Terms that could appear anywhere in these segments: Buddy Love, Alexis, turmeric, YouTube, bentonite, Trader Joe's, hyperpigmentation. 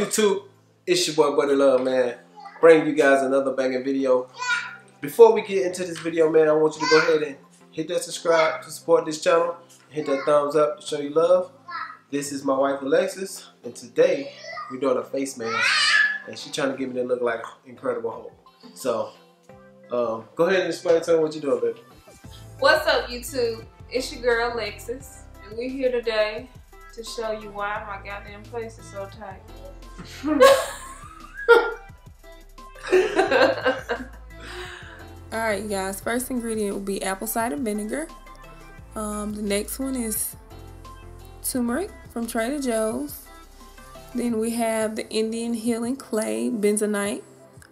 YouTube? It's your boy Buddy Love, man. Bring you guys another banging video. Before we get into this video, man, I want you to go ahead and hit that subscribe to support this channel. Hit that thumbs up to show you love. This is my wife Alexis, and today we're doing a face mask, and she's trying to get me to look like Incredible Hulk. So go ahead and explain to her what you're doing, baby. What's up, YouTube? It's your girl Alexis, and we're here today to show you why my goddamn place is so tight. Alright guys, first ingredient will be apple cider vinegar. The next one is turmeric from Trader Joe's. Then we have the Indian healing clay, bentonite,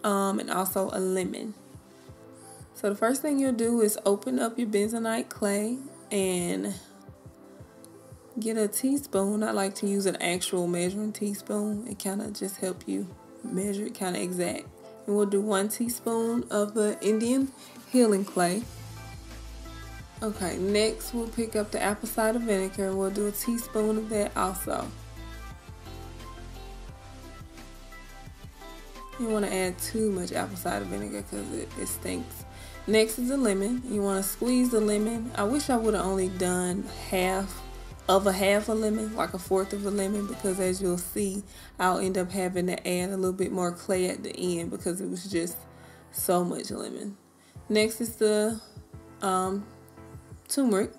and also a lemon. So the first thing you'll do is open up your bentonite clay and get a teaspoon. I like to use an actual measuring teaspoon. It kind of just helps you measure it kind of exact. And we'll do 1 teaspoon of the Indian healing clay. Okay, next we'll pick up the apple cider vinegar. We'll do 1 teaspoon of that also. You don't want to add too much apple cider vinegar because it stinks. Next is the lemon. You want to squeeze the lemon. I wish I would have only done half a lemon, like 1/4 of a lemon, because as you'll see, I'll end up having to add a little bit more clay at the end because it was just so much lemon. Next is the turmeric.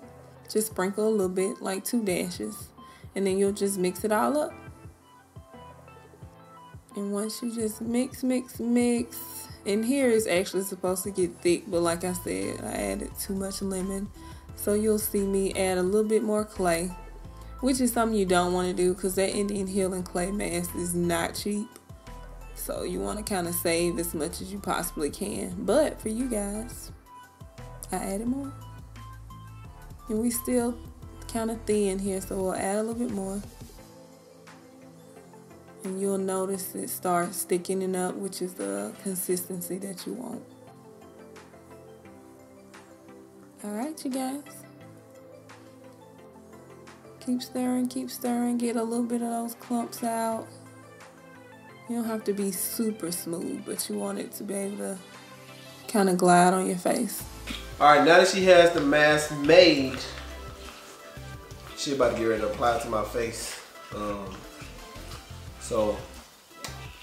Just sprinkle a little bit, like 2 dashes, and then you'll just mix it all up. And once you just mix, and here it's actually supposed to get thick, but like I said, I added too much lemon. So you'll see me add a little bit more clay, which is something you don't want to do because that Indian healing clay mask is not cheap. So you want to kind of save as much as you possibly can. But for you guys, I added more. And we still kind of thin here, so we'll add a little bit more. And you'll notice it starts thickening up, which is the consistency that you want. Alright you guys, keep stirring, get a little bit of those clumps out. You don't have to be super smooth, but you want it to be able to kind of glide on your face. Alright, now that she has the mask made, she about to get ready to apply it to my face. So,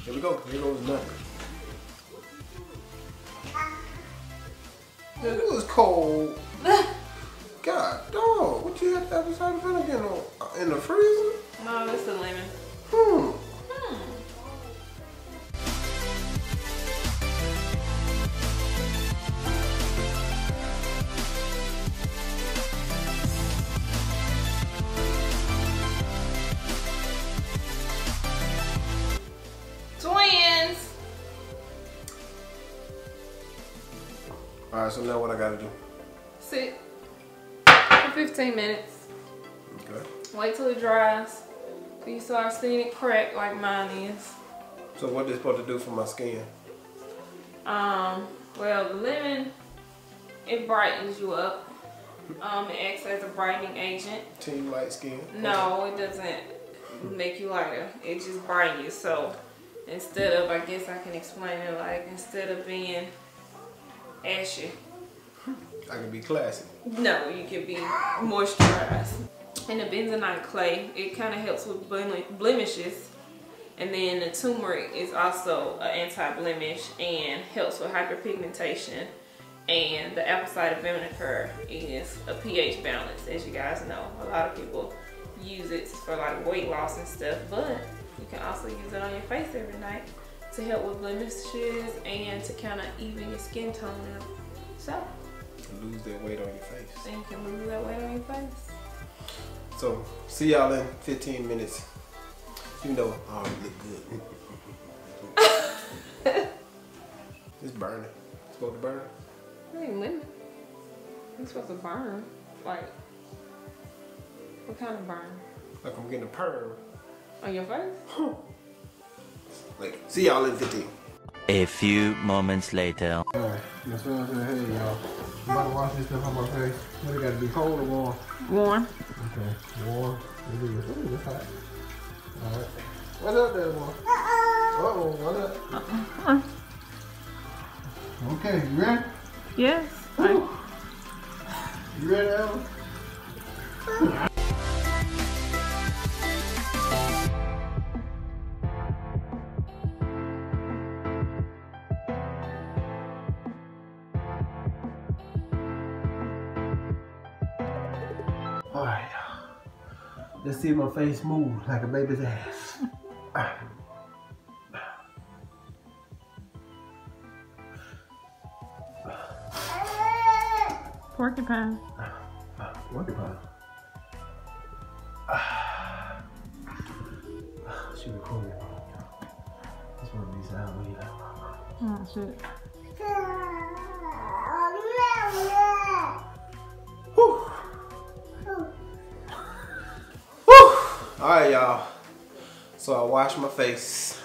here we go, here goes nothing. It was cold. God, dog, what you have to have apple cider vinegar in the freezer? No, it's the lemon. Alright, so now what I gotta do? Sit for 15 minutes. Okay. Wait till it dries. So you start seeing it crack like mine is. So what is it supposed to do for my skin? Well, the lemon, it brightens you up. It acts as a brightening agent. Team light skin? No, it doesn't make you lighter. It just brightens you. So instead of, I guess I can explain it like, instead of being ashy, I can be classy. No, you can be moisturized. And the bentonite clay, it kind of helps with blemishes. And then the turmeric is also an anti-blemish and helps with hyperpigmentation. And the apple cider vinegar is a pH balance, as you guys know. A lot of people use it for like weight loss and stuff, but you can also use it on your face every night to help with blemishes and to kind of even your skin tone up. So you lose that weight on your face. And you can lose that weight on your face. So see y'all in 15 minutes. You know I already look good. It's burning. It's supposed to burn. It ain't lemon. It's supposed to burn. Like, what kind of burn? Like I'm getting a perm. On your face? Like, see y'all in 15. A few moments later. Alright, that's what I'm saying, hey y'all. I'm about to wash this stuff on my face. What, it gotta be cold or warm? Warm. Okay, warm. Ooh, that's hot. Alright. What up there, boy? Uh-oh, what up? Okay, you ready? Yes. You ready, Ellen? All right, let's see if my face moves like a baby's ass. Porcupine. Porcupine. She recorded me. This one of these out when you like mama. Oh shit. Alright y'all. So I washed my face.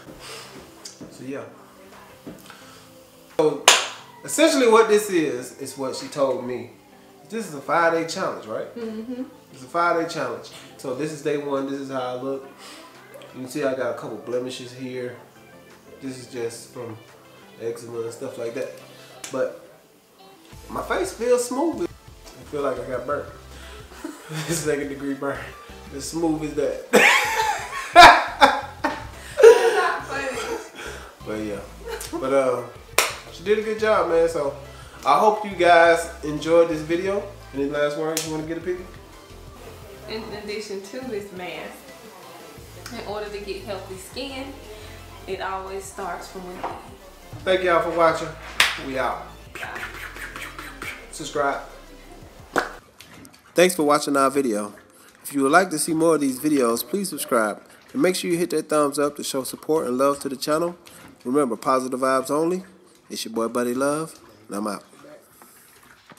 So yeah. So essentially what this is what she told me. This is a 5-day challenge, right? Mm-hmm. It's a 5-day challenge. So this is day one. This is how I look. You can see I got a couple blemishes here. This is just from eczema and stuff like that. But my face feels smooth. I feel like I got burnt. It's second-degree burn. As smooth as that. That's not funny. But yeah. But she did a good job, man. So I hope you guys enjoyed this video. Any last words you want to get a picture? In addition to this mask, in order to get healthy skin, it always starts from within. Thank y'all for watching. We out. Subscribe. Thanks for watching our video. If you would like to see more of these videos, please subscribe. And make sure you hit that thumbs up to show support and love to the channel. Remember, positive vibes only. It's your boy Buddy Love, and I'm out.